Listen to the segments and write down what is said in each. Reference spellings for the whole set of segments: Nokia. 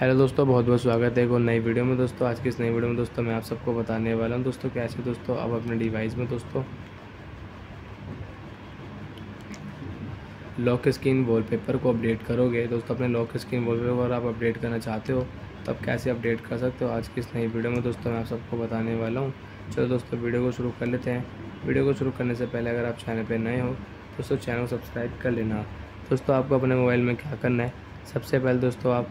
Hello दोस्तों, बहुत बहुत स्वागत है एक और नई वीडियो में। दोस्तों आज की इस नई वीडियो में दोस्तों मैं आप सबको बताने वाला हूं दोस्तों कैसे दोस्तों अब अपने डिवाइस में दोस्तों लॉक स्क्रीन वॉलपेपर को अपडेट करोगे। दोस्तों अपने लॉक स्क्रीन वॉलपेपर आप अपडेट करना चाहते हो तो आप कैसे अपडेट कर सकते हो आज की इस नई वीडियो में दोस्तों मैं आप सबको बताने वाला हूँ। चलो दोस्तों वीडियो को शुरू कर लेते हैं। वीडियो को शुरू करने से पहले अगर आप चैनल पर नए हो दोस्तों चैनल को सब्सक्राइब कर लेना। दोस्तों आपको अपने मोबाइल में क्या करना है, सबसे पहले दोस्तों आप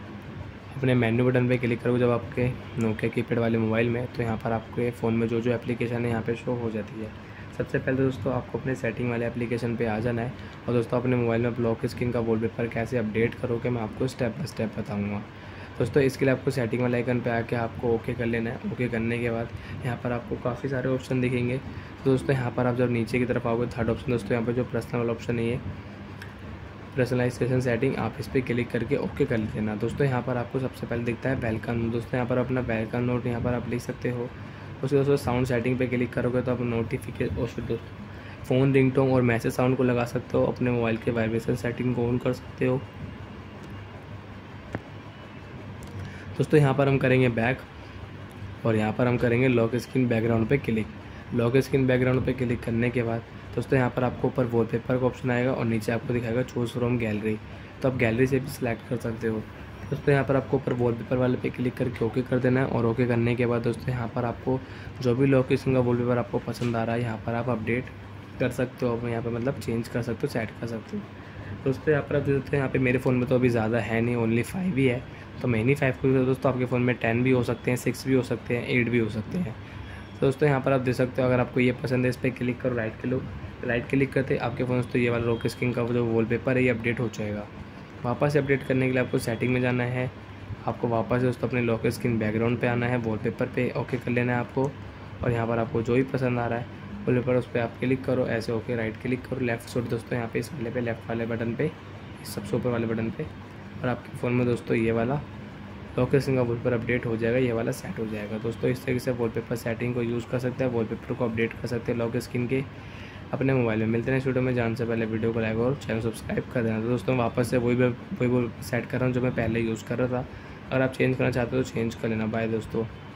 अपने मेन्यू बटन पे क्लिक करो जब आपके नोकिया कीपैड वाले मोबाइल में, तो यहाँ पर आपके फ़ोन में जो जो एप्लीकेशन है यहाँ पे शो हो जाती है। सबसे पहले दोस्तों आपको अपने सेटिंग वाले एप्लीकेशन पे आ जाना है और दोस्तों अपने मोबाइल में लॉक स्क्रीन का वॉलपेपर कैसे अपडेट करोगे मैं आपको स्टेप बाय स्टेप बताऊँगा। दोस्तों इसके लिए आपको सेटिंग वाले आइकन पे आके आपको ओके कर लेना है। ओके करने के बाद यहाँ पर आपको काफ़ी सारे ऑप्शन दिखेंगे। तो दोस्तों यहाँ पर आप जब नीचे की तरफ आओगे थर्ड ऑप्शन दोस्तों यहाँ पर जो पर्सनल वाला ऑप्शन नहीं है पर्सनलाइजेशन सेटिंग, आप इस पर क्लिक करके ओके कर लेना। दोस्तों यहाँ पर आपको सबसे पहले दिखता है वेलकम नोट। दोस्तों यहाँ पर अपना वेलकम नोट यहाँ पर आप लिख सकते हो। उसके दोस्तों साउंड सेटिंग पे क्लिक करोगे तो आप नोटिफिकेशन और दोस्तों फ़ोन रिंगटोन और मैसेज साउंड को लगा सकते हो। अपने मोबाइल के वाइब्रेशन सेटिंग को ऑन कर सकते हो। दोस्तों यहाँ पर हम करेंगे बैक और यहाँ पर हम करेंगे लॉक स्क्रीन बैकग्राउंड पर क्लिक। लॉक स्क्रीन बैकग्राउंड पर क्लिक करने के बाद दोस्तों यहाँ पर आपको ऊपर वॉलपेपर का ऑप्शन आएगा और नीचे आपको दिखाएगा चूज फ्रॉम गैलरी, तो आप गैलरी से भी सिलेक्ट कर सकते हो। दोस्तों यहाँ पर आपको ऊपर वॉलपेपर वाले पे क्लिक करके ओके कर देना है और ओके करने के बाद दोस्तों यहाँ पर आपको जो भी लोकेशन का वॉलपेपर आपको पसंद आ रहा है यहाँ पर आप अपडेट कर सकते हो। यहाँ पर मतलब चेंज कर सकते हो, सेट कर सकते हो। दोस्तों यहाँ पर आप देख सकते हैं यहाँ पे मेरे फ़ोन में तो अभी ज़्यादा है नहीं, ओनली 5 ही है, तो मैं नहीं 5 को दोस्तों आपके फ़ोन में 10 भी हो सकते हैं, 6 भी हो सकते हैं, 8 भी हो सकते हैं। दोस्तों यहाँ पर आप देख सकते हो अगर आपको ये पसंद है इस पर क्लिक करो, राइट क्लिक करते आपके फ़ोन दोस्तों ये वाला लॉक स्क्रीन का जो वॉलपेपर है ये अपडेट हो जाएगा। वापस अपडेट करने के लिए आपको सेटिंग में जाना है, आपको वापस दोस्तों अपने लॉक स्क्रीन बैकग्राउंड पे आना है, वॉलपेपर पे ओके कर लेना है आपको और यहाँ पर आपको जो भी पसंद आ रहा है वॉलपेपर उस पर आप क्लिक करो ऐसे। ओके राइट क्लिक करो, लेफ्ट शॉट दोस्तों यहाँ पे इस वाले पे लेफ्ट वाले बटन पे सबसे ऊपर वाले बटन पे और आपके फ़ोन में दोस्तों ये वाला लॉक स्क्रीन का वॉलपेपर अपडेट हो जाएगा, ये वाला सेट हो जाएगा। दोस्तों इस तरीके से वॉलपेपर सेटिंग को यूज़ कर सकते हैं, वॉलपेपर को अपडेट कर सकते हैं लॉक स्क्रीन के अपने मोबाइल में। मिलते हैं इस वीडियो में, जाने से पहले वीडियो को लाइक और चैनल सब्सक्राइब कर देना। तो दोस्तों वापस से वही सेट कर रहा हूँ जो मैं पहले यूज़ कर रहा था। अगर आप चेंज करना चाहते हो तो चेंज कर लेना। बाय दोस्तों।